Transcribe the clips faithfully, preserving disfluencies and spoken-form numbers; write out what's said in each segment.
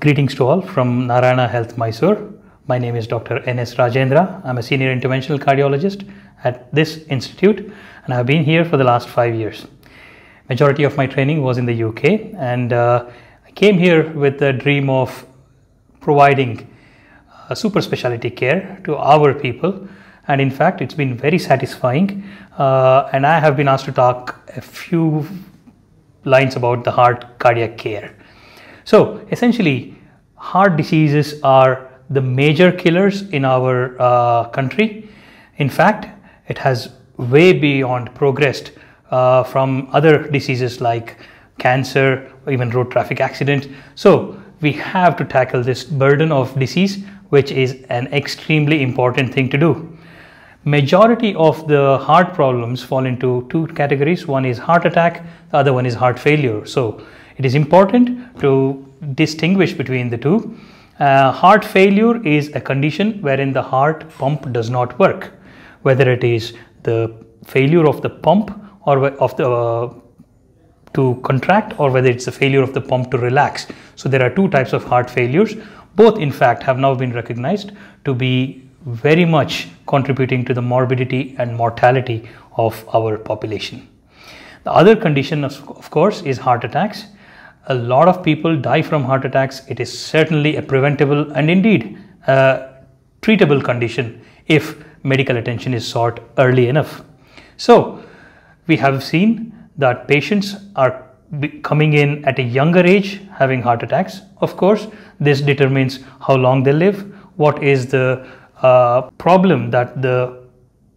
Greetings to all from Narayana Health, Mysore. My name is Doctor N S Rajendra. I'm a senior interventional cardiologist at this institute and I've been here for the last five years. Majority of my training was in the U K and uh, I came here with the dream of providing uh, super specialty care to our people, and in fact it's been very satisfying uh, and I have been asked to talk a few lines about the heart cardiac care. So essentially, heart diseases are the major killers in our uh, country. In fact, it has way beyond progressed uh, from other diseases like cancer or even road traffic accident. So we have to tackle this burden of disease, which is an extremely important thing to do. Majority of the heart problems fall into two categories. One is heart attack, the other one is heart failure. So it is important to distinguish between the two. Uh, heart failure is a condition wherein the heart pump does not work, whether it is the failure of the pump or of the uh, to contract, or whether it's the failure of the pump to relax. So there are two types of heart failures. Both in fact have now been recognized to be very much contributing to the morbidity and mortality of our population. The other condition of, of course is heart attacks. A lot of people die from heart attacks. It is certainly a preventable and indeed a treatable condition if medical attention is sought early enough. So we have seen that patients are coming in at a younger age having heart attacks. Of course, this determines how long they live, what is the uh, problem that the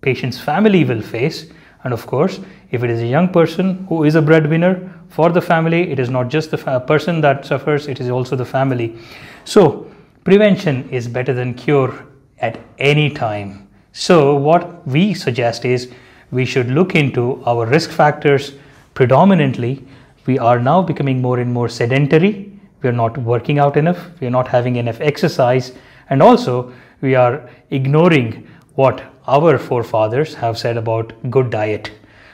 patient's family will face. And of course, if it is a young person who is a breadwinner for the family, it is not just the person that suffers, it is also the family. So prevention is better than cure at any time. So what we suggest is we should look into our risk factors predominantly. We are now becoming more and more sedentary. We are not working out enough. We are not having enough exercise. And also we are ignoring what our forefathers have said about good diet.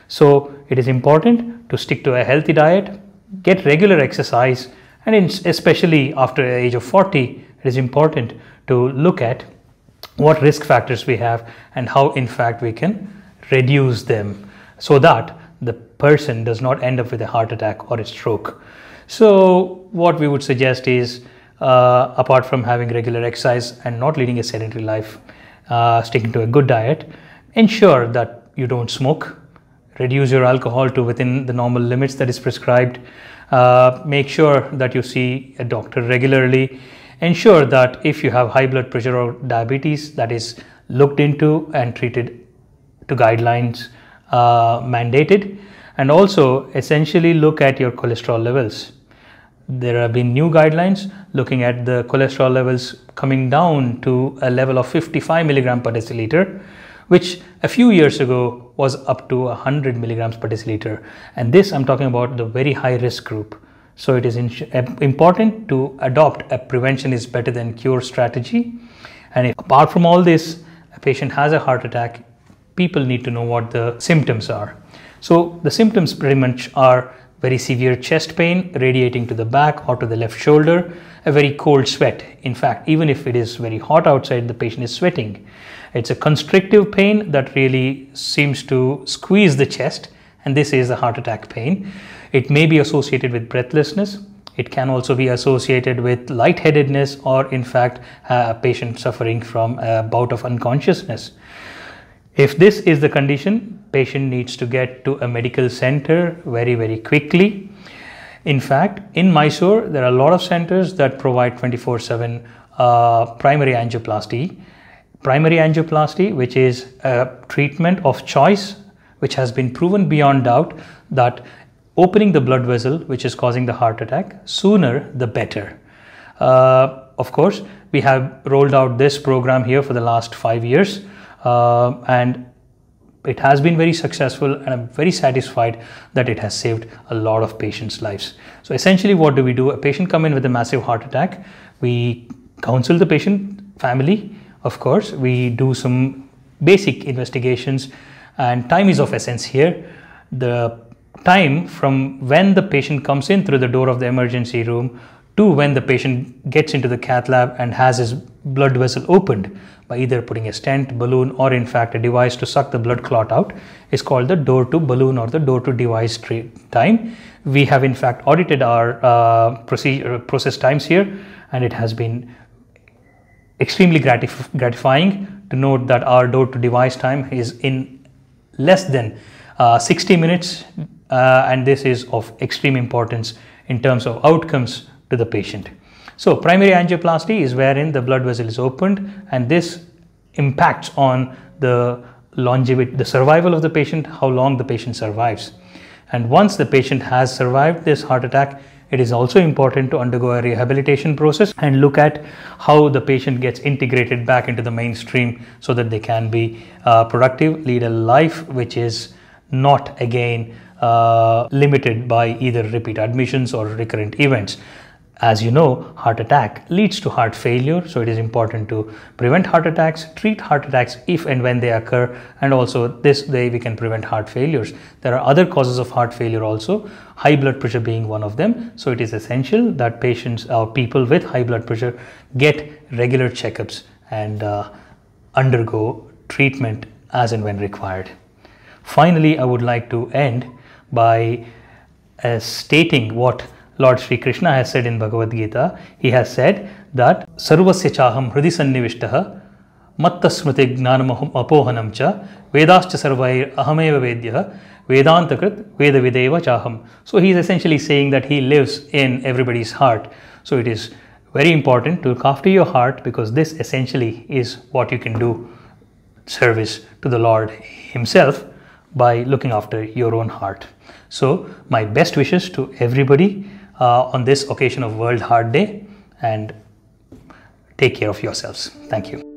So it is important to stick to a healthy diet, get regular exercise, and in, especially after the age of forty, it is important to look at what risk factors we have and how in fact we can reduce them so that the person does not end up with a heart attack or a stroke. So what we would suggest is, uh, apart from having regular exercise and not leading a sedentary life, uh, sticking to a good diet, ensure that you don't smoke. Reduce your alcohol to within the normal limits that is prescribed. Uh, make sure that you see a doctor regularly. Ensure that if you have high blood pressure or diabetes, that is looked into and treated to guidelines uh, mandated. And also essentially look at your cholesterol levels. There have been new guidelines looking at the cholesterol levels coming down to a level of fifty-five milligrams per deciliter, which a few years ago was up to one hundred milligrams per deciliter, and this I'm talking about the very high risk group. So it is important to adopt a prevention is better than cure strategy. And if, apart from all this, a patient has a heart attack, people need to know what the symptoms are. So the symptoms pretty much are very severe chest pain radiating to the back or to the left shoulder, a very cold sweat. In fact, even if it is very hot outside, the patient is sweating. It's a constrictive pain that really seems to squeeze the chest, and this is a heart attack pain. It may be associated with breathlessness. It can also be associated with lightheadedness or in fact a patient suffering from a bout of unconsciousness. If this is the condition, patient needs to get to a medical center very, very quickly. In fact, in Mysore, there are a lot of centers that provide twenty-four seven uh, primary angioplasty. Primary angioplasty, which is a treatment of choice, which has been proven beyond doubt that opening the blood vessel, which is causing the heart attack, sooner the better. Uh, of course, we have rolled out this program here for the last five years. Uh, and it has been very successful, and I'm very satisfied that it has saved a lot of patients' lives. So essentially, what do we do? A patient comes in with a massive heart attack. We counsel the patient family. Of course, we do some basic investigations, and time is of essence here. The time from when the patient comes in through the door of the emergency room to when the patient gets into the cath lab and has his blood vessel opened by either putting a stent, balloon, or in fact a device to suck the blood clot out is called the door to balloon or the door to device time. We have in fact audited our uh, procedure, process times here, and it has been extremely gratif gratifying to note that our door to device time is in less than uh, sixty minutes, uh, and this is of extreme importance in terms of outcomes to the patient. So primary angioplasty is wherein the blood vessel is opened, and this impacts on the longevity, the survival of the patient, how long the patient survives. And once the patient has survived this heart attack, it is also important to undergo a rehabilitation process and look at how the patient gets integrated back into the mainstream so that they can be uh, productive, lead a life which is not again uh, limited by either repeat admissions or recurrent events. As you know, heart attack leads to heart failure, so it is important to prevent heart attacks, treat heart attacks if and when they occur, and also this way we can prevent heart failures. There are other causes of heart failure also, high blood pressure being one of them, so it is essential that patients or people with high blood pressure get regular checkups and uh, undergo treatment as and when required. Finally, I would like to end by uh, stating what Lord Shri Krishna has said in Bhagavad Gita. He has said that Sarvasya Chaham Hrdi Sannivishtaha Matta Smriti Gnanam Apohanam cha Vedascha Sarvair Ahameva Vedya Vedanta Veda Videva Chaham. So he is essentially saying that he lives in everybody's heart. So it is very important to look after your heart, because this essentially is what you can do service to the Lord himself by looking after your own heart. So my best wishes to everybody Uh, on this occasion of World Heart Day, and take care of yourselves. Thank you.